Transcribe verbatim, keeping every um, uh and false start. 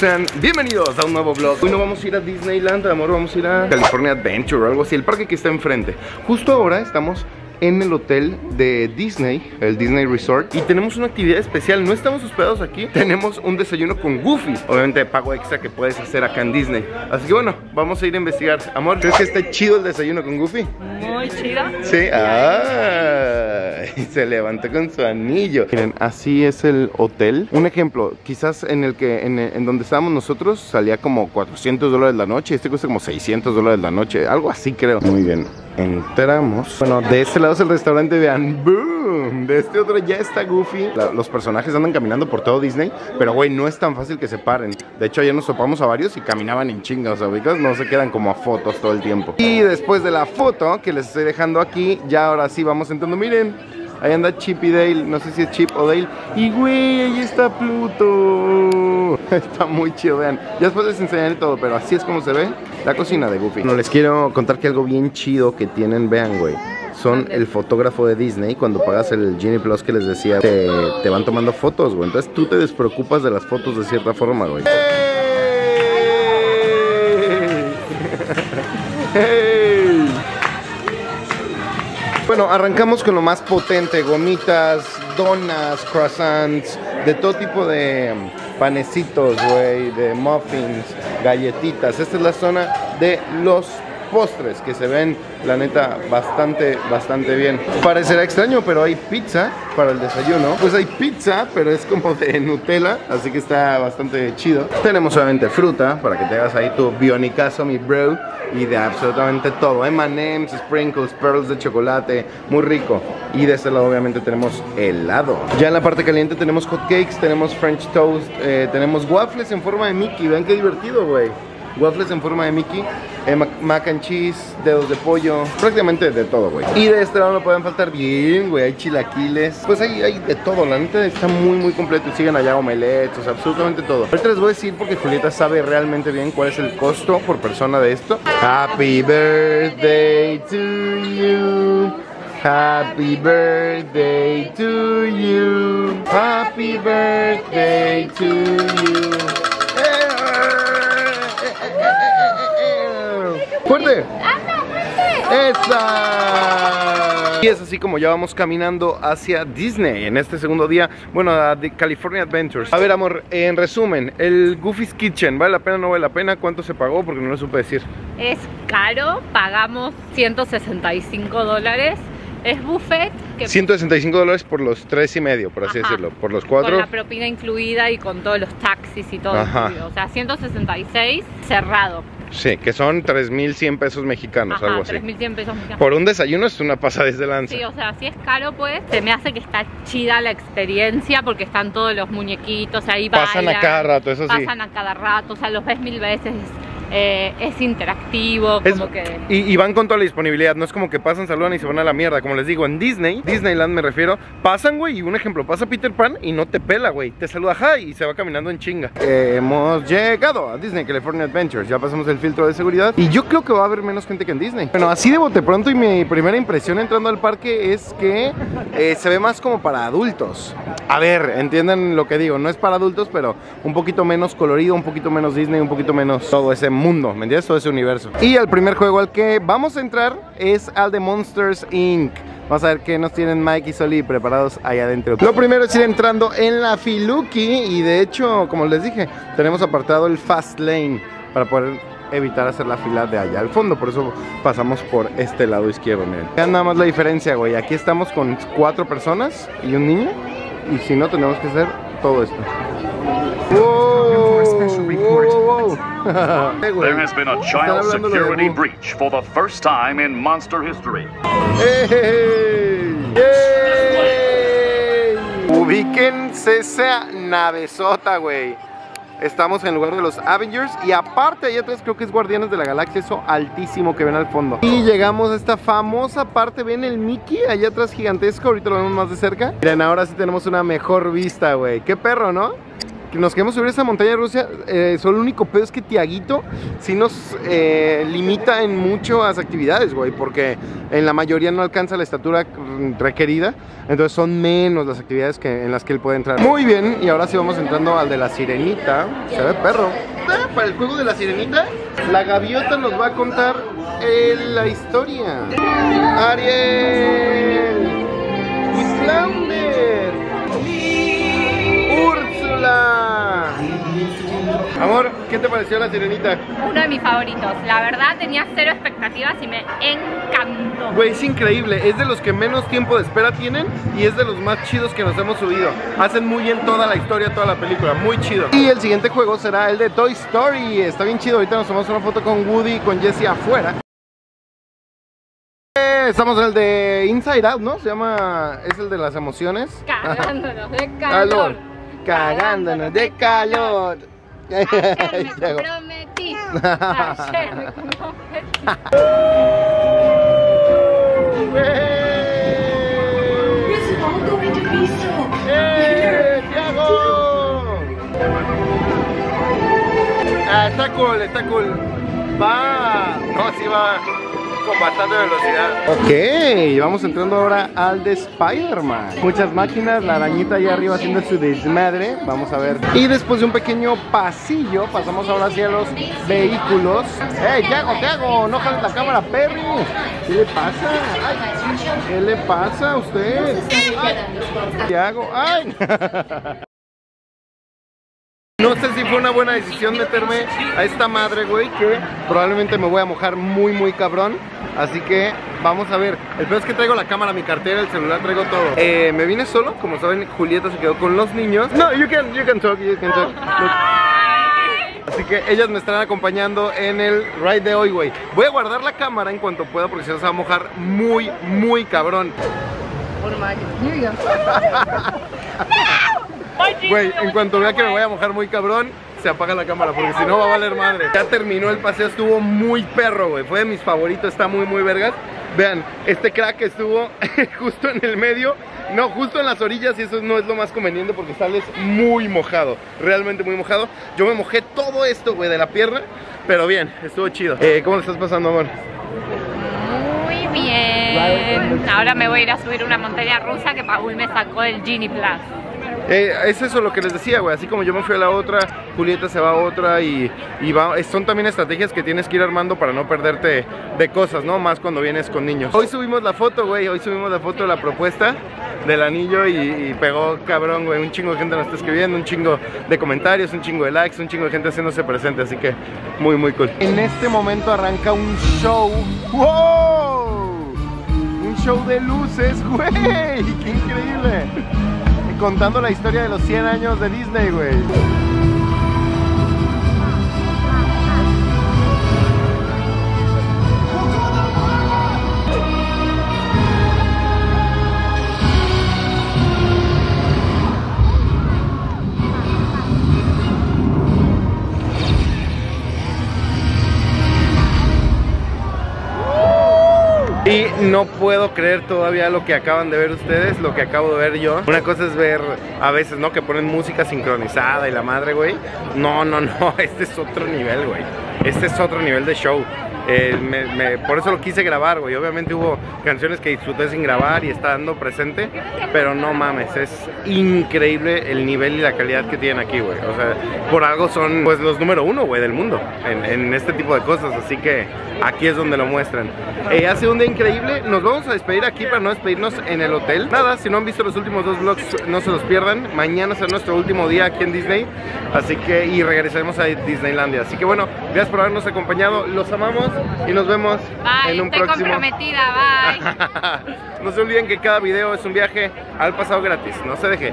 Sean bienvenidos a un nuevo vlog. Hoy no vamos a ir a Disneyland, amor, vamos a ir a California Adventure o algo así, el parque que está enfrente. Justo ahora estamos en el hotel de Disney, el Disney Resort, y tenemos una actividad especial. No estamos hospedados aquí, tenemos un desayuno con Goofy, obviamente de pago extra que puedes hacer acá en Disney. Así que bueno, vamos a ir a investigar. Amor, ¿crees que está chido el desayuno con Goofy? Muy chido. Sí, ah, y se levantó con su anillo. Miren, así es el hotel. Un ejemplo, quizás en el que en, en donde estábamos nosotros salía como cuatrocientos dólares la noche, este cuesta como seiscientos dólares la noche, algo así creo. Muy bien, entramos. Bueno, de este lado es el restaurante, vean, boom. De este otro ya está Goofy. La, los personajes andan caminando por todo Disney, pero güey, no es tan fácil que se paren. De hecho, ayer nos topamos a varios y caminaban en chinga, o sea, ubicas, no se quedan como a fotos todo el tiempo. Y después de la foto que les estoy dejando aquí, ya ahora sí vamos entrando. Miren, ahí anda Chip y Dale, no sé si es Chip o Dale. Y güey, ahí está Pluto. Está muy chido, vean. Ya después les enseñaré todo, pero así es como se ve la cocina de Goofy. Bueno, les quiero contar que algo bien chido que tienen, vean güey, son el fotógrafo de Disney. Cuando pagas el Genie Plus que les decía, te, te van tomando fotos, güey. Entonces tú te despreocupas de las fotos de cierta forma, güey. ¡Hey! ¡Hey! Bueno, arrancamos con lo más potente. Gomitas, donas, croissants, de todo tipo de panecitos, güey, de muffins, galletitas. Esta es la zona de los postres, que se ven la neta bastante bastante bien. Parecerá extraño, pero hay pizza para el desayuno. Pues hay pizza, pero es como de Nutella, así que está bastante chido. Tenemos obviamente fruta para que te hagas ahí tu bionicazo, mi bro, y de absolutamente todo, eme and eme's, sprinkles, pearls de chocolate, muy rico. Y de este lado obviamente tenemos helado. Ya en la parte caliente tenemos hot cakes, tenemos french toast, eh, tenemos waffles en forma de Mickey. Vean qué divertido, güey. Waffles en forma de Mickey, eh, mac and cheese, dedos de pollo, prácticamente de todo, güey. Y de este lado no pueden faltar bien, güey, hay chilaquiles. Pues hay, hay de todo, la neta está muy muy completo. Y siguen allá omelettes, o sea, absolutamente todo. Ahorita les voy a decir porque Julieta sabe realmente bien cuál es el costo por persona de esto. Happy birthday to you, happy birthday to you, happy birthday to you. ¡Fuerte! ¡Esa! Y es así como ya vamos caminando hacia Disney en este segundo día, bueno, a The California Adventures. A ver, amor, en resumen, el Goofy's Kitchen, ¿vale la pena o no vale la pena? ¿Cuánto se pagó? Porque no lo supe decir. Es caro, pagamos ciento sesenta y cinco dólares. Es buffet. Que ciento sesenta y cinco dólares por los tres y medio, por así Ajá. decirlo. Por los cuatro. Con la propina incluida y con todos los taxis y todo. Ajá. Incluido. O sea, ciento sesenta y seis cerrado. Sí, que son tres mil cien pesos mexicanos, Ajá, algo así. tres mil cien pesos mexicanos. Por un desayuno es una pasada de lanza. Sí, o sea, si es caro, pues se me hace que está chida la experiencia porque están todos los muñequitos ahí. Pasan bailan, a cada rato, eso pasan sí. Pasan a cada rato, o sea, los ves mil veces. Eh, es interactivo, como es, que... Y, y van con toda la disponibilidad, no es como que pasan, saludan y se van a la mierda, como les digo, en Disney, Disneyland me refiero, pasan, güey, y un ejemplo, pasa Peter Pan y no te pela, güey, te saluda, hi, y se va caminando en chinga. Eh, hemos llegado a Disney California Adventures, ya pasamos el filtro de seguridad y yo creo que va a haber menos gente que en Disney. Bueno, así de bote pronto y mi primera impresión entrando al parque es que eh, se ve más como para adultos. A ver, entiendan lo que digo, no es para adultos, pero un poquito menos colorido, un poquito menos Disney, un poquito menos todo ese mundo, ¿me entiendes? Todo ese universo. Y el primer juego al que vamos a entrar es al de Monsters incorporated. Vamos a ver qué nos tienen Mike y Sulley preparados ahí adentro. Lo primero es ir entrando en la Filuki y de hecho, como les dije, tenemos apartado el Fast Lane para poder evitar hacer la fila de allá al fondo, por eso pasamos por este lado izquierdo, miren. Vean nada más la diferencia, güey, aquí estamos con cuatro personas y un niño. Y si no, tenemos que hacer todo esto. There has been a child security breach for the first time in monster history. Ubíquense esa navezota, güey. Estamos en el lugar de los Avengers y aparte allá atrás creo que es Guardianes de la Galaxia, eso altísimo que ven al fondo. Y llegamos a esta famosa parte, ven el Mickey allá atrás gigantesco, ahorita lo vemos más de cerca. Miren, ahora sí tenemos una mejor vista, güey. Qué perro, ¿no? que nos queremos subir a esa montaña rusa, eh, solo el único pedo es que Tiaguito sí nos eh, limita en mucho a las actividades, güey, porque en la mayoría no alcanza la estatura requerida, entonces son menos las actividades que, en las que él puede entrar. Muy bien, y ahora sí vamos entrando al de la sirenita, se ve perro. Para el juego de la sirenita, la gaviota nos va a contar eh, la historia. Ariel, Islander, Úrsula. Amor, ¿qué te pareció la sirenita? Uno de mis favoritos, la verdad tenía cero expectativas y me encantó. Güey, es increíble, es de los que menos tiempo de espera tienen y es de los más chidos que nos hemos subido. Hacen muy bien toda la historia, toda la película, muy chido. Y el siguiente juego será el de Toy Story, está bien chido, ahorita nos tomamos una foto con Woody y con Jesse afuera. Estamos en el de Inside Out, ¿no? Se llama... es el de las emociones. Cagándonos de calor. Cagándonos de calor. Ayer me comprometí. Ayer me comprometí. ¡Eh, Tiago! Ah, está cool, está cool. Va. No, sí va con bastante velocidad. Ok, vamos entrando ahora al de Spider-Man. Muchas máquinas, la arañita allá arriba haciendo su desmadre. Vamos a ver. Y después de un pequeño pasillo, pasamos ahora hacia los vehículos. ¡Ey, Tiago, Tiago! ¡No jales la cámara, perro! ¿Qué le pasa? Ay, ¿qué le pasa a usted? Tiago, ¡ay! No sé si fue una buena decisión meterme a esta madre, güey, que probablemente me voy a mojar muy, muy cabrón. Así que vamos a ver. El peor es que traigo la cámara, mi cartera, el celular, traigo todo. Eh, me vine solo, como saben, Julieta se quedó con los niños. No, you can, you can talk, you can talk. Así que ellas me estarán acompañando en el ride de hoy, güey. Voy a guardar la cámara en cuanto pueda porque se nos va a mojar muy, muy cabrón. Güey, en cuanto vea que me voy a mojar muy cabrón, se apaga la cámara porque si no va a valer madre. Ya terminó el paseo, estuvo muy perro, güey. Fue de mis favoritos, está muy muy vergas. Vean, este crack estuvo justo en el medio, no, justo en las orillas, y eso no es lo más conveniente porque sales muy mojado, realmente muy mojado. Yo me mojé todo esto, güey, de la pierna, pero bien, estuvo chido. Eh, ¿cómo lo estás pasando, amor? Muy bien. Ahora me voy a ir a subir una montaña rusa que Paul me sacó el Genie Plus. Eh, es eso lo que les decía, güey, así como yo me fui a la otra, Julieta se va a otra y, y va, son también estrategias que tienes que ir armando para no perderte de cosas, ¿no? Más cuando vienes con niños. Hoy subimos la foto, güey, hoy subimos la foto de la propuesta del anillo y, y pegó cabrón, güey, un chingo de gente nos está escribiendo, un chingo de comentarios, un chingo de likes, un chingo de gente haciéndose presente, así que muy, muy cool. En este momento arranca un show, ¡wow! Un show de luces, güey, qué increíble. Contando la historia de los cien años de Disney, güey. Y no puedo creer todavía lo que acaban de ver ustedes, lo que acabo de ver yo. Una cosa es ver a veces, ¿no? Que ponen música sincronizada y la madre, güey. No, no, no, este es otro nivel, güey. Este es otro nivel de show. Eh, me, me, por eso lo quise grabar, güey. Obviamente hubo canciones que disfruté sin grabar y está dando presente. Pero no mames, es increíble el nivel y la calidad que tienen aquí, güey. O sea, por algo son, pues, los número uno, güey, del mundo en, en este tipo de cosas. Así que aquí es donde lo muestran. Eh, hace un día increíble. Nos vamos a despedir aquí para no despedirnos en el hotel. Nada, si no han visto los últimos dos vlogs, no se los pierdan. Mañana será nuestro último día aquí en Disney. Así que, y regresaremos a Disneylandia. Así que bueno, gracias por habernos acompañado. Los amamos y nos vemos bye, en un estoy próximo. Comprometida, bye. No se olviden que cada video es un viaje al pasado gratis. No se deje.